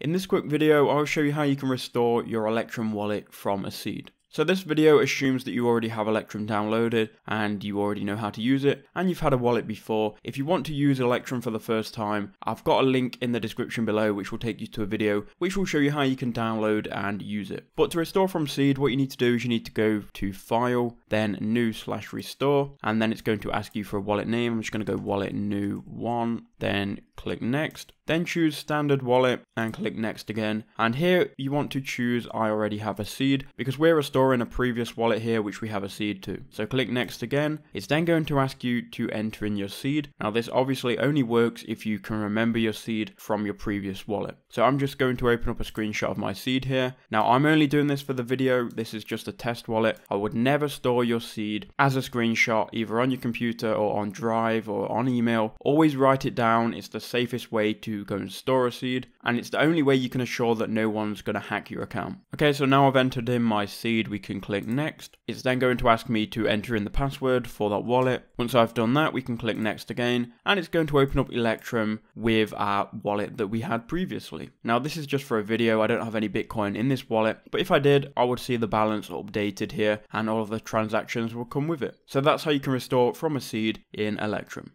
In this quick video, I'll show you how you can restore your Electrum wallet from a seed. So this video assumes that you already have Electrum downloaded and you already know how to use it and you've had a wallet before. If you want to use Electrum for the first time, I've got a link in the description below which will take you to a video which will show you how you can download and use it. But to restore from seed, what you need to do is you need to go to File, then New/Restore, and then it's going to ask you for a wallet name. I'm just going to go Wallet New 1, then click Next. Then choose Standard Wallet and click Next again. And here you want to choose I already have a seed because we're restoring a previous wallet here which we have a seed to. So click Next again. It's then going to ask you to enter in your seed. Now this obviously only works if you can remember your seed from your previous wallet. So I'm just going to open up a screenshot of my seed here. Now I'm only doing this for the video. This is just a test wallet. I would never store your seed as a screenshot either on your computer or on Drive or on email. Always write it down. It's the safest way to go and store a seed, and it's the only way you can assure that no one's going to hack your account. Okay, so now I've entered in my seed, we can click Next. It's then going to ask me to enter in the password for that wallet. Once I've done that, we can click Next again, and it's going to open up Electrum with our wallet that we had previously. Now this is just for a video, I don't have any Bitcoin in this wallet, but if I did, I would see the balance updated here and all of the transactions will come with it. So that's how you can restore from a seed in Electrum.